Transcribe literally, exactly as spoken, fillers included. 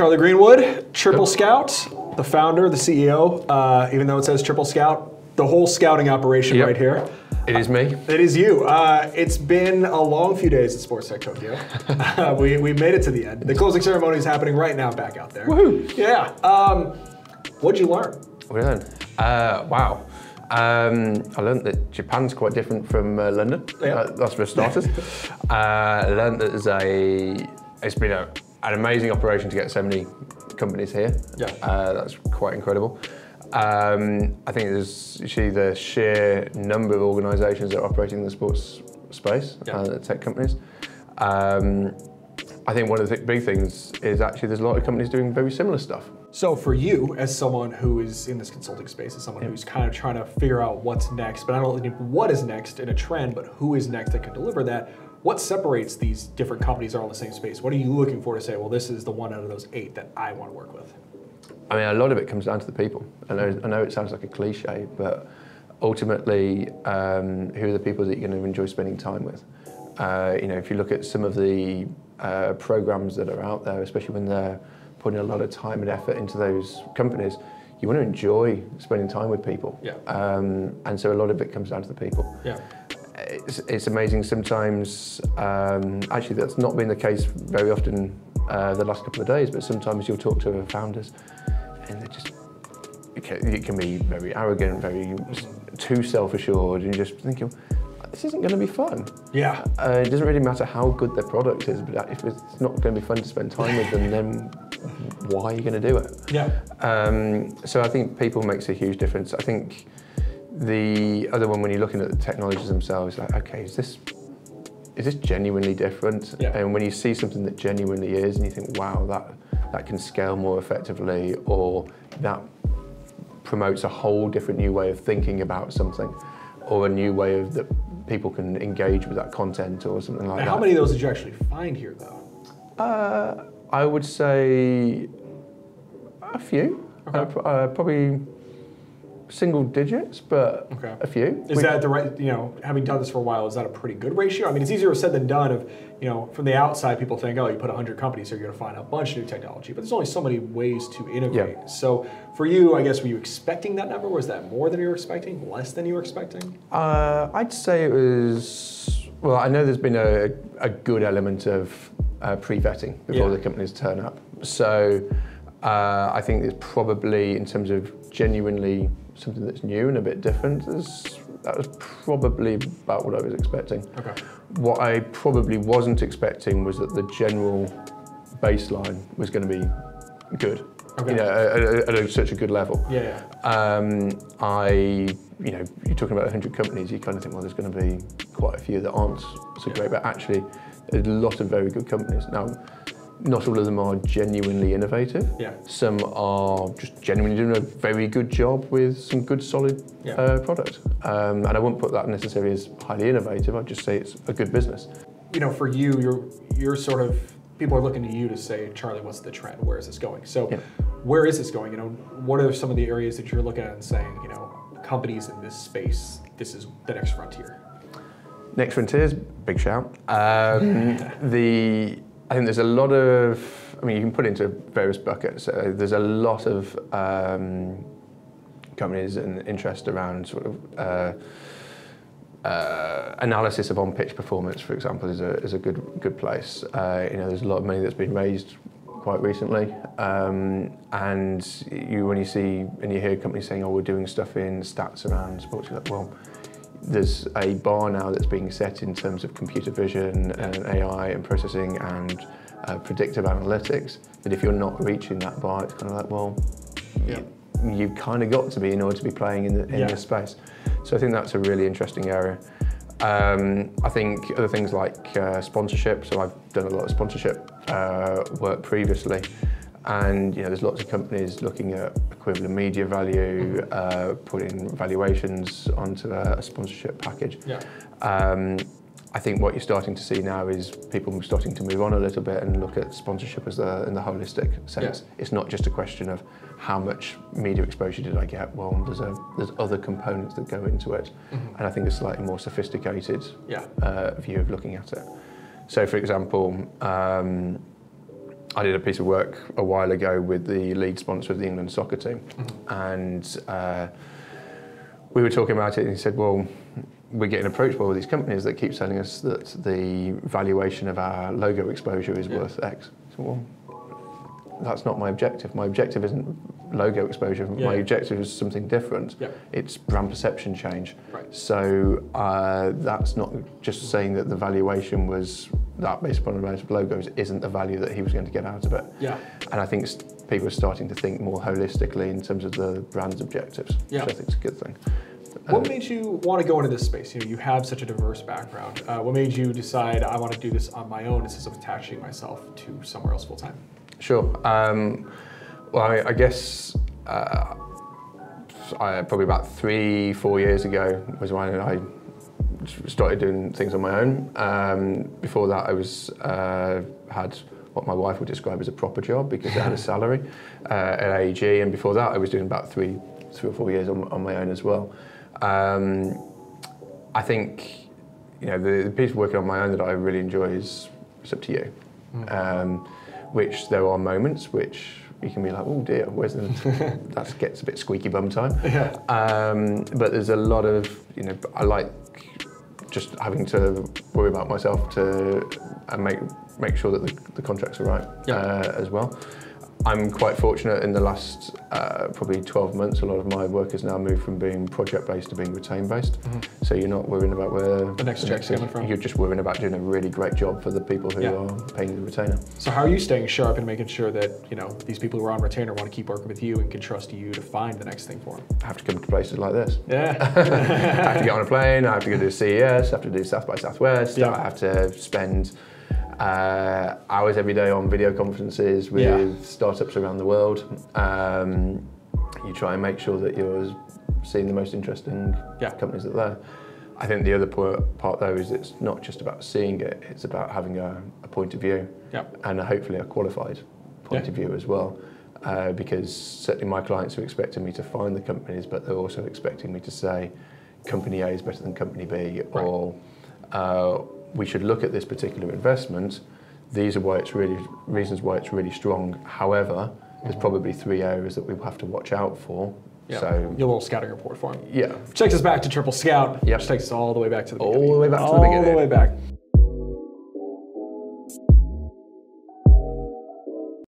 Charlie Greenwood, Triple Scout, the founder, the C E O, uh, even though it says Triple Scout, the whole scouting operation yep. right here. It is me. It is you. Uh, it's been a long few days at Sports Tech Tokyo. uh, we, we made it to the end. The closing ceremony is happening right now back out there. Woohoo! Yeah. Um, what'd you learn? What did I learn? Uh, wow. Um, I learned that Japan's quite different from uh, London. Yeah. Uh, that's for starters. uh, I learned that there's a, it's been a, an amazing operation to get so many companies here. Yeah. Uh, that's quite incredible. Um, I think there's actually the sheer number of organisations that are operating in the sports space, yeah. uh, the tech companies. Um, I think one of the th big things is actually there's a lot of companies doing very similar stuff. So for you, as someone who is in this consulting space, as someone yeah. who's kind of trying to figure out what's next, but I don't think what is next in a trend, but who is next that can deliver that, what separates these different companies that are all in the same space? What are you looking for to say, well, this is the one out of those eight that I want to work with? I mean, a lot of it comes down to the people. I know, I know it sounds like a cliche, but ultimately, um, who are the people that you're going to enjoy spending time with? Uh, you know, if you look at some of the uh, programs that are out there, especially when they're putting a lot of time and effort into those companies, you want to enjoy spending time with people. Yeah. Um, and so a lot of it comes down to the people. Yeah. It's, it's amazing sometimes, um, actually that's not been the case very often uh, the last couple of days, but sometimes you'll talk to founders and they just, it can, it can be very arrogant, very too self-assured, and you're just thinking, this isn't going to be fun. Yeah. Uh, it doesn't really matter how good their product is, but if it's not going to be fun to spend time with them, then why are you going to do it? Yeah. Um, so I think people makes a huge difference. I think the other one, when you're looking at the technologies themselves, like, okay, is this is this genuinely different? Yeah. And when you see something that genuinely is, and you think, wow, that that can scale more effectively, or that promotes a whole different new way of thinking about something, or a new way of that people can engage with that content, or something like now, that. How many of those did you actually find here, though? Uh, I would say a few. Okay. Uh, uh, probably. Single digits, but okay. a few. Is we, that the right, you know, having done this for a while, is that a pretty good ratio? I mean, it's easier said than done of, you know, from the outside, people think, oh, you put one hundred companies here, you're going to find a bunch of new technology, but there's only so many ways to integrate. Yeah. So for you, I guess, were you expecting that number? Was that more than you were expecting, less than you were expecting? Uh, I'd say it was, well, I know there's been a, a good element of uh, pre-vetting before yeah. the companies turn up. So uh, I think it's probably, in terms of genuinely something that's new and a bit different, is, that was probably about what I was expecting. Okay. What I probably wasn't expecting was that the general baseline was going to be good, okay. you know, at, at, at such a good level. Yeah. yeah. Um, I, you know, you're talking about one hundred companies, you kind of think, well, there's going to be quite a few that aren't so yeah. great, but actually, there's a lot of very good companies. Now, not all of them are genuinely innovative. Yeah. Some are just genuinely doing a very good job with some good solid yeah. uh, product. Um, and I wouldn't put that necessarily as highly innovative, I'd just say it's a good business. You know, for you, you're, you're sort of, people are looking to you to say, Charlie, what's the trend? Where is this going? So yeah. where is this going? You know, what are some of the areas that you're looking at and saying, you know, companies in this space, this is the next frontier? Next frontiers, big shout. Um, the, I think there's a lot of, I mean, you can put it into various buckets. Uh, there's a lot of um, companies and interest around sort of uh, uh, analysis of on-pitch performance, for example, is a, is a good good place. Uh, you know, there's a lot of money that's been raised quite recently. Um, and you, when you see, and you hear companies saying, oh, we're doing stuff in stats around sports, you're like, well, there's a bar now that's being set in terms of computer vision and A I and processing and uh, predictive analytics, that if you're not reaching that bar, it's kind of like, well, yeah. you've kind of got to be in order to be playing in, the, in yeah. this space. So I think that's a really interesting area. Um, I think other things like uh, sponsorship, so I've done a lot of sponsorship uh, work previously, and you know, there's lots of companies looking at equivalent media value, uh, putting valuations onto a, a sponsorship package. Yeah. Um, I think what you're starting to see now is people starting to move on a little bit and look at sponsorship as the, in the holistic sense. Yeah. It's not just a question of how much media exposure did I get. Well, there's a, there's other components that go into it, mm-hmm. and I think a slightly more sophisticated yeah. uh, view of looking at it. So, for example. Um, I did a piece of work a while ago with the lead sponsor of the England soccer team, mm-hmm. and uh, we were talking about it, and he said, well, we're getting approached by all these companies that keep telling us that the valuation of our logo exposure is yeah. worth X. So, well, that's not my objective. My objective isn't logo exposure. Yeah. My objective is something different. Yeah. It's brand perception change. Right. So uh, that's not just saying that the valuation was that based upon the amount of logos isn't the value that he was going to get out of it. Yeah. And I think people are starting to think more holistically in terms of the brand's objectives, yeah. which I think is a good thing. What made you want to go into this space? You know, you have such a diverse background. Uh, what made you decide I want to do this on my own instead of attaching myself to somewhere else full time? Sure. Um, well, I, I guess uh, I, probably about three, four years ago was when I started doing things on my own. Um, before that, I was uh, had what my wife would describe as a proper job because I had a salary uh, at A E G, and before that, I was doing about three, three or four years on, on my own as well. Um, I think you know the, the piece of working on my own that I really enjoy is It's Up to You. Mm. Um, which there are moments which you can be like, oh dear, where's the, that gets a bit squeaky bum time. Yeah. Um, but there's a lot of, you know, I like just having to worry about myself to and make make sure that the, the contracts are right yeah. uh, as well. I'm quite fortunate in the last uh, probably twelve months, a lot of my work has now moved from being project-based to being retained-based. Mm-hmm. So you're not worrying about where the next check's coming from. You're just worrying about doing a really great job for the people who yeah. are paying the retainer. So how are you staying sharp and making sure that, you know, these people who are on retainer want to keep working with you and can trust you to find the next thing for them? I have to come to places like this. Yeah. I have to get on a plane, I have to go to C E S, I have to do South by Southwest, yeah. I have to spend Uh, hours every day on video conferences with yeah. startups around the world. Um, you try and make sure that you're seeing the most interesting yeah. companies that are there. I think the other part though is it's not just about seeing it, it's about having a, a point of view yeah. and a, hopefully a qualified point yeah. of view as well. Uh, because certainly my clients are expecting me to find the companies, but they're also expecting me to say company A is better than company B right. or uh, we should look at this particular investment. These are why it's really reasons why it's really strong. However, there's probably three areas that we have to watch out for. Yep. So you'll little scouting report for them. Yeah, which takes us back to Triple Scout. Yeah, which takes us all the way back to the beginning. all the way back to the beginning. All the way back.